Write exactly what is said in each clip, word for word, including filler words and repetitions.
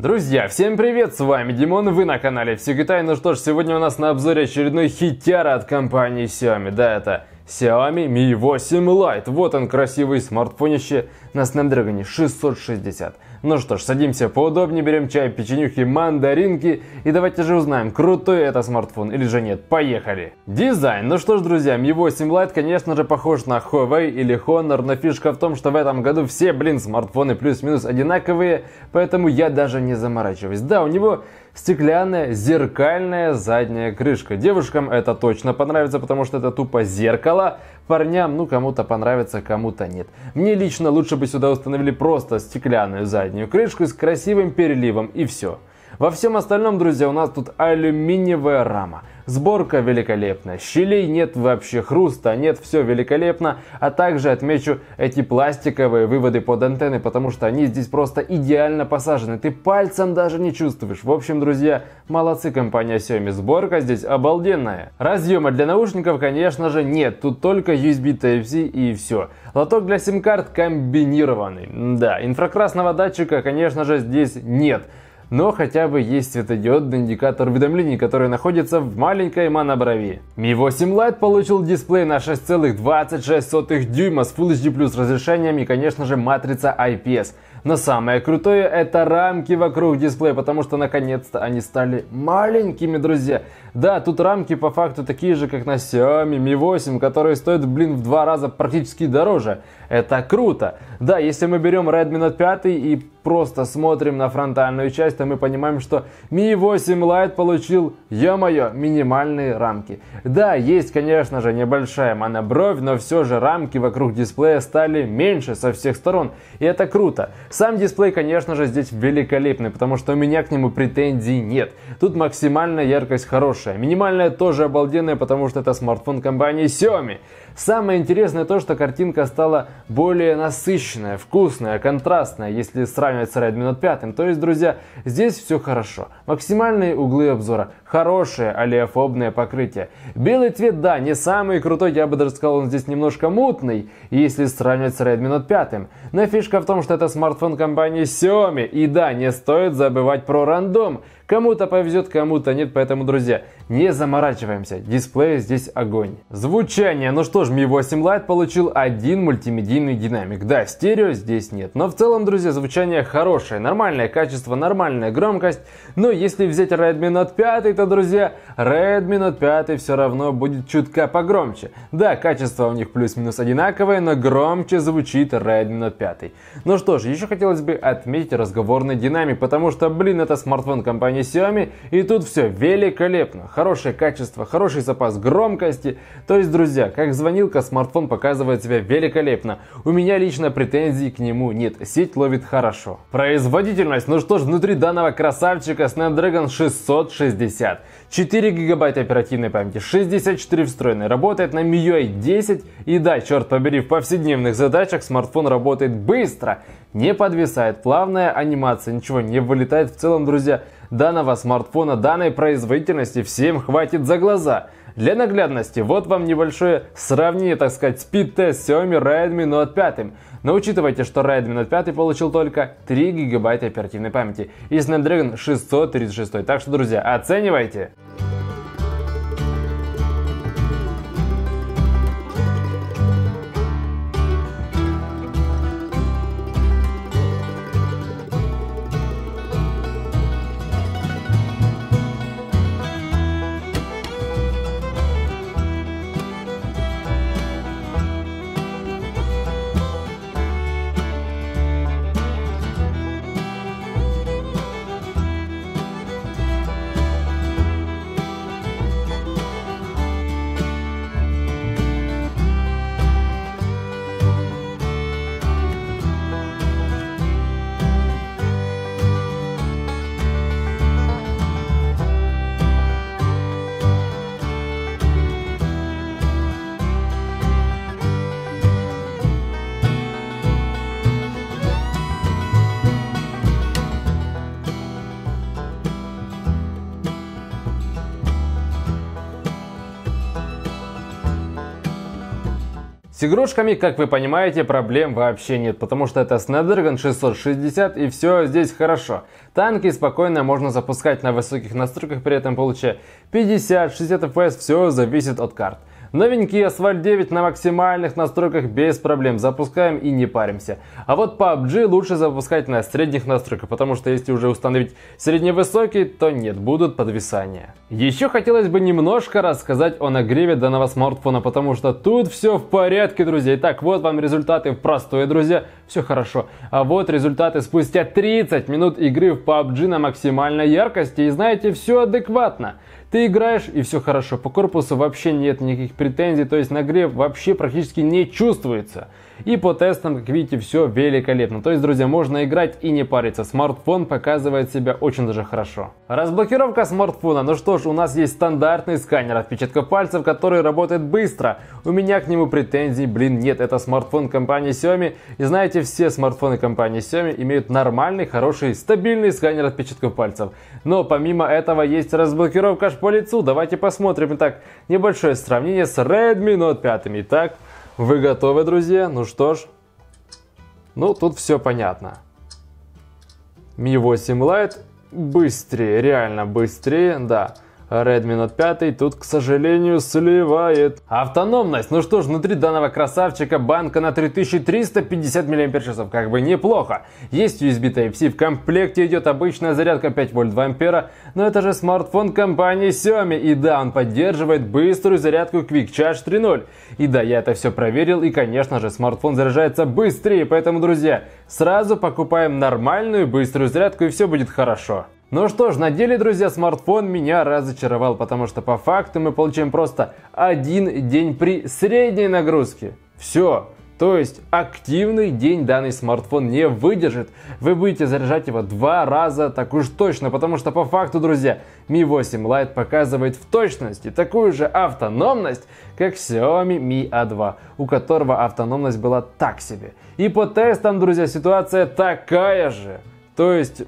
Друзья, всем привет, с вами Димон, вы на канале Всегитай. Ну что ж, сегодня у нас на обзоре очередной хитяра от компании Xiaomi. Да, это Xiaomi ми восемь лайт. Вот он, красивый смартфонище на Snapdragon шестьсот шестьдесят. Ну что ж, садимся поудобнее, берем чай, печенюхи, мандаринки. И давайте же узнаем, крутой это смартфон или же нет. Поехали! Дизайн. Ну что ж, друзья, ми восемь лайт, конечно же, похож на Huawei или Honor. Но фишка в том, что в этом году все, блин, смартфоны плюс-минус одинаковые. Поэтому я даже не Не заморачиваясь. Да, у него стеклянная зеркальная задняя крышка. Девушкам это точно понравится, потому что это тупо зеркало. Парням, ну, кому-то понравится, кому-то нет. Мне лично лучше бы сюда установили просто стеклянную заднюю крышку с красивым переливом, и все. Во всем остальном, друзья, у нас тут алюминиевая рама. Сборка великолепная, щелей нет вообще, хруста нет, все великолепно. А также отмечу эти пластиковые выводы под антенны, потому что они здесь просто идеально посажены. Ты пальцем даже не чувствуешь. В общем, друзья, молодцы, компания Xiaomi. Сборка здесь обалденная. Разъема для наушников, конечно же, нет. Тут только ю эс би тайп си и все. Лоток для сим-карт комбинированный. Да, инфракрасного датчика, конечно же, здесь нет. Но хотя бы есть светодиодный индикатор уведомлений, который находится в маленькой моноброви. ми восемь лайт получил дисплей на шесть целых двадцать шесть сотых дюйма с фулл эйч ди плюс разрешением и, конечно же, матрица ай пи эс. Но самое крутое — это рамки вокруг дисплея, потому что наконец-то они стали маленькими, друзья. Да, тут рамки по факту такие же, как на Xiaomi ми восемь, которые стоят, блин, в два раза практически дороже. Это круто. Да, если мы берем Редми Ноут пять и просто смотрим на фронтальную часть, то мы понимаем, что ми восемь лайт получил, ё-моё, минимальные рамки. Да, есть, конечно же, небольшая монобровь, но все же рамки вокруг дисплея стали меньше со всех сторон, и это круто. Сам дисплей, конечно же, здесь великолепный, потому что у меня к нему претензий нет. Тут максимальная яркость хорошая, минимальная тоже обалденная, потому что это смартфон компании Xiaomi. Самое интересное то, что картинка стала более насыщенная, вкусная, контрастная, если сравнивать с Редми Ноут пять. То есть, друзья, здесь все хорошо. Максимальные углы обзора, хорошее олеофобное покрытие. Белый цвет, да, не самый крутой, я бы даже сказал, он здесь немножко мутный, если сравнивать с Редми Ноут пять. Но фишка в том, что это смартфон компании Xiaomi. И да, не стоит забывать про рандом. Кому-то повезет, кому-то нет, поэтому, друзья, не заморачиваемся. Дисплей здесь огонь. Звучание. Ну что ж, ми восемь лайт получил один мультимедийный динамик. Да, стерео здесь нет. Но в целом, друзья, звучание хорошее, нормальное качество, нормальная громкость. Но если взять Редми Ноут пять, то, друзья, Редми Ноут пять все равно будет чутка погромче. Да, качество у них плюс-минус одинаковое, но громче звучит Редми Ноут пять. Ну что ж, еще хотелось бы отметить разговорный динамик, потому что, блин, это смартфон компании Xiaomi, и тут все великолепно. Хорошее качество, хороший запас громкости. То есть, друзья, как звонилка, смартфон показывает себя великолепно. У меня лично претензий к нему нет. Сеть ловит хорошо. Производительность. Ну что ж, внутри данного красавчика Snapdragon шестьсот шестьдесят. четыре гигабайта оперативной памяти, шестьдесят четыре встроенной. Работает на ми ю ай десять. И да, черт побери, в повседневных задачах смартфон работает быстро. Не подвисает, плавная анимация, ничего не вылетает. В целом, друзья, данного смартфона, данной производительности всем хватит за глаза. Для наглядности, вот вам небольшое сравнение, так сказать, спид-тест Xiaomi Редми Ноут пять. Но учитывайте, что Редми Ноут пять получил только три гигабайта оперативной памяти и Snapdragon шестьсот тридцать шесть. Так что, друзья, оценивайте. С игрушками, как вы понимаете, проблем вообще нет, потому что это Snapdragon шестьсот шестьдесят и все здесь хорошо. Танки спокойно можно запускать на высоких настройках, при этом получая пятьдесят-шестьдесят эф пи эс, все зависит от карт. Новенький Асфальт девять на максимальных настройках без проблем, запускаем и не паримся. А вот пабг лучше запускать на средних настройках, потому что если уже установить средневысокий, то нет, будут подвисания. Еще хотелось бы немножко рассказать о нагреве данного смартфона, потому что тут все в порядке, друзья. Итак, вот вам результаты простые, друзья, все хорошо. А вот результаты спустя тридцать минут игры в пабг на максимальной яркости, и знаете, все адекватно. Ты играешь и все хорошо, по корпусу вообще нет никаких претензий, то есть нагрев вообще практически не чувствуется. И по тестам, как видите, все великолепно. То есть, друзья, можно играть и не париться. Смартфон показывает себя очень даже хорошо. Разблокировка смартфона. Ну что ж, у нас есть стандартный сканер отпечатков пальцев, который работает быстро. У меня к нему претензий, блин, нет. Это смартфон компании Xiaomi. И знаете, все смартфоны компании Xiaomi имеют нормальный, хороший, стабильный сканер отпечатков пальцев. Но помимо этого есть разблокировка аж по лицу. Давайте посмотрим. Итак, небольшое сравнение с Редми Ноут пять. Итак, вы готовы, друзья? Ну что ж, ну тут все понятно. Ми восемь Лайт быстрее, реально быстрее, да. Редми Ноут пять тут, к сожалению, сливает. Автономность. Ну что ж, внутри данного красавчика банка на три тысячи триста пятьдесят миллиампер-часов. Как бы неплохо. Есть ю эс би Type-C. В комплекте идет обычная зарядка пять вольт два ампера. Но это же смартфон компании Xiaomi. И да, он поддерживает быструю зарядку Квик Чардж три ноль. И да, я это все проверил. И, конечно же, смартфон заряжается быстрее. Поэтому, друзья, сразу покупаем нормальную быструю зарядку, и все будет хорошо. Ну что ж, на деле, друзья, смартфон меня разочаровал, потому что по факту мы получаем просто один день при средней нагрузке. Все. То есть активный день данный смартфон не выдержит. Вы будете заряжать его два раза, так уж точно, потому что по факту, друзья, Ми восемь Лайт показывает в точности такую же автономность, как Xiaomi Ми А два, у которого автономность была так себе. И по тестам, друзья, ситуация такая же. То есть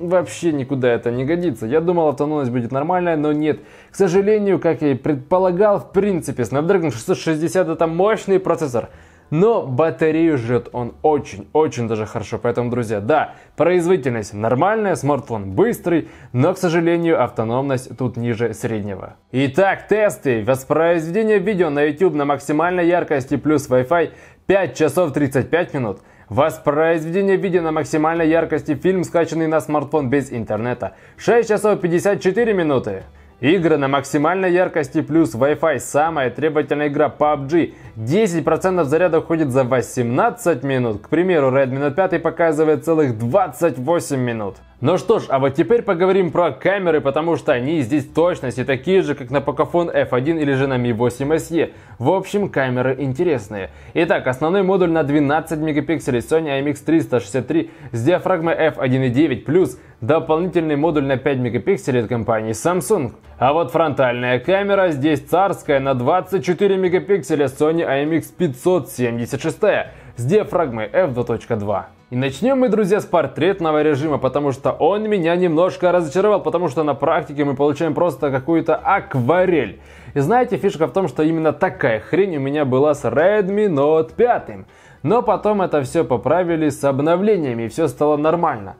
вообще никуда это не годится. Я думал, автономность будет нормальная, но нет. К сожалению, как я и предполагал, в принципе, Snapdragon шестьсот шестьдесят это мощный процессор. Но батарею жжет он очень-очень даже хорошо. Поэтому, друзья, да, производительность нормальная, смартфон быстрый, но, к сожалению, автономность тут ниже среднего. Итак, тесты. Воспроизведение видео на YouTube на максимальной яркости плюс Wi-Fi пять часов тридцать пять минут. Воспроизведение видео на максимальной яркости, фильм, скачанный на смартфон без интернета, шесть часов пятьдесят четыре минуты. Игры на максимальной яркости плюс Wi-Fi, самая требовательная игра пабг, десять процентов заряда уходит за восемнадцать минут. К примеру, Редми Ноут пять показывает целых двадцать восемь минут. Ну что ж, а вот теперь поговорим про камеры, потому что они здесь в точности такие же, как на Покофон Эф один или же на Ми восемь эс и. В общем, камеры интересные. Итак, основной модуль на двенадцать мегапикселей Sony ай эм икс триста шестьдесят три с диафрагмой эф один и девять, плюс дополнительный модуль на пять мегапикселей от компании Samsung. А вот фронтальная камера здесь царская на двадцать четыре мегапикселя Sony ай эм икс пятьсот семьдесят шесть с диафрагмой эф два точка два. И начнем мы, друзья, с портретного режима, потому что он меня немножко разочаровал, потому что на практике мы получаем просто какую-то акварель. И знаете, фишка в том, что именно такая хрень у меня была с Редми Ноут пять. Но потом это все поправили с обновлениями, и все стало нормально.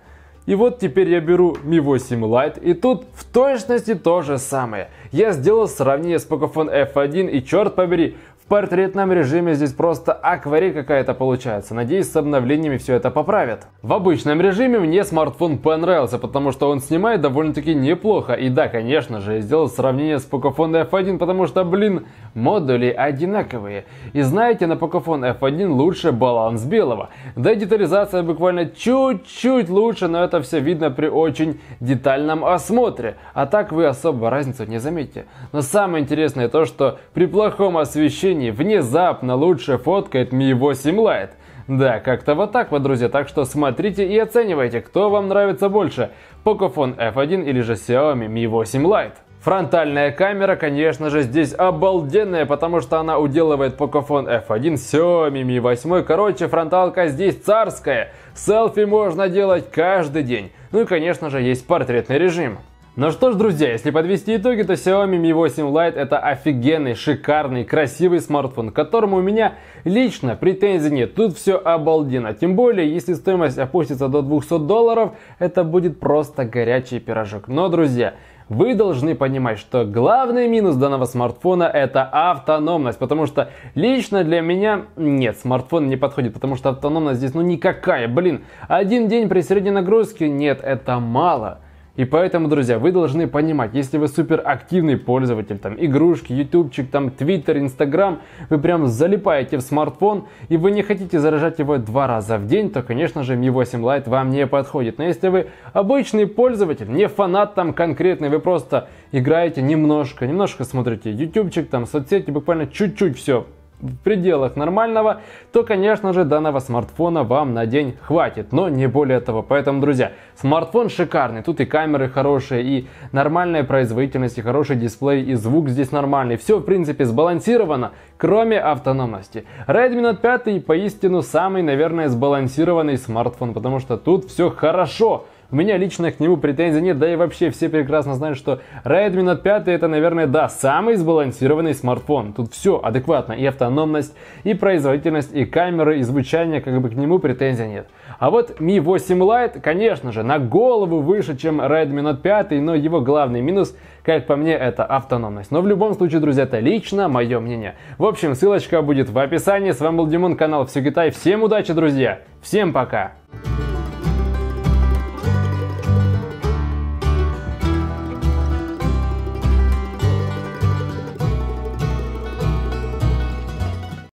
И вот теперь я беру Ми восемь Лайт, и тут в точности то же самое. Я сделал сравнение с Покофон Эф один, и черт побери, в портретном режиме здесь просто акварель какая-то получается. Надеюсь, с обновлениями все это поправят. В обычном режиме мне смартфон понравился, потому что он снимает довольно-таки неплохо. И да, конечно же, я сделал сравнение с Покофон Эф один, потому что, блин, модули одинаковые. И знаете, на Покофон Эф один лучше баланс белого. Да и детализация буквально чуть-чуть лучше, но это все видно при очень детальном осмотре. А так вы особо разницу не заметите. Но самое интересное то, что при плохом освещении внезапно лучше фоткает Ми восемь Лайт. Да, как-то вот так вот, друзья. Так что смотрите и оценивайте, кто вам нравится больше, Покофон Эф один или же Xiaomi Ми восемь Лайт. Фронтальная камера, конечно же, здесь обалденная, потому что она уделывает Покофон Эф один, Xiaomi Ми восемь. Короче, фронталка здесь царская. Селфи можно делать каждый день. Ну и, конечно же, есть портретный режим. Ну что ж, друзья, если подвести итоги, то Xiaomi ми восемь лайт это офигенный, шикарный, красивый смартфон, к которому у меня лично претензий нет. Тут все обалденно. Тем более, если стоимость опустится до двухсот долларов, это будет просто горячий пирожок. Но, друзья, вы должны понимать, что главный минус данного смартфона это автономность, потому что лично для меня нет, смартфон не подходит, потому что автономность здесь ну никакая, блин. Один день при средней нагрузке, нет, это мало. И поэтому, друзья, вы должны понимать, если вы суперактивный пользователь, там, игрушки, ютубчик, там, твиттер, инстаграм, вы прям залипаете в смартфон, и вы не хотите заряжать его два раза в день, то, конечно же, ми восемь лайт вам не подходит. Но если вы обычный пользователь, не фанат там конкретный, вы просто играете немножко, немножко смотрите ютубчик, там, соцсети, буквально чуть-чуть все в пределах нормального, то, конечно же, данного смартфона вам на день хватит, но не более того. Поэтому, друзья, смартфон шикарный, тут и камеры хорошие, и нормальная производительность, и хороший дисплей, и звук здесь нормальный, все, в принципе, сбалансировано, кроме автономности. Редми Ноут пять поистину самый, наверное, сбалансированный смартфон, потому что тут все хорошо. У меня лично к нему претензий нет, да и вообще все прекрасно знают, что Редми Ноут пять это, наверное, да, самый сбалансированный смартфон. Тут все адекватно, и автономность, и производительность, и камеры, и звучание, как бы к нему претензий нет. А вот ми восемь лайт, конечно же, на голову выше, чем Редми Ноут пять, но его главный минус, как по мне, это автономность. Но в любом случае, друзья, это лично мое мнение. В общем, ссылочка будет в описании. С вами был Димон, канал Все Китай. Всем удачи, друзья! Всем пока!